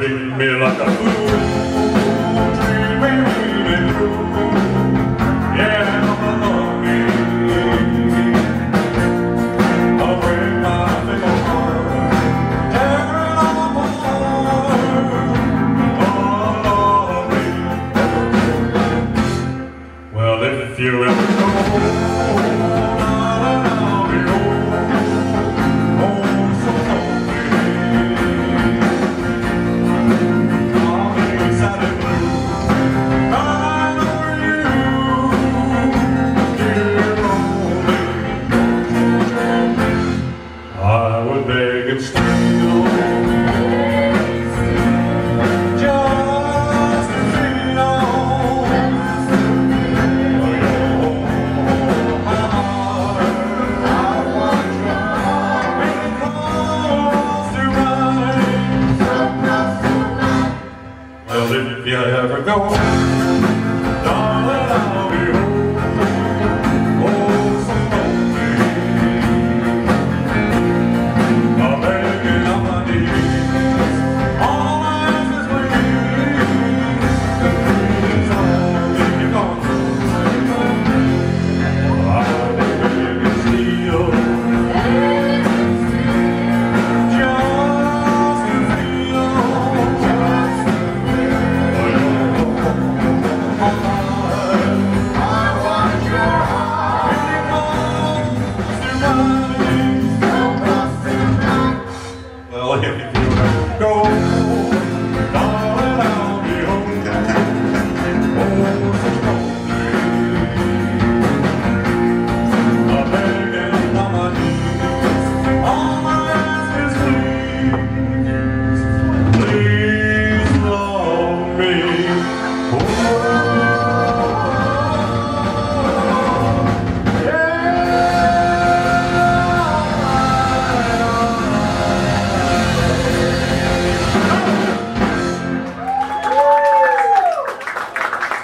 Ring me like a fool. Yeah. You ever go I'll be old, oh so lonely. I'll be sad and blue, I know you, dear only. I would beg and steal. If you ever go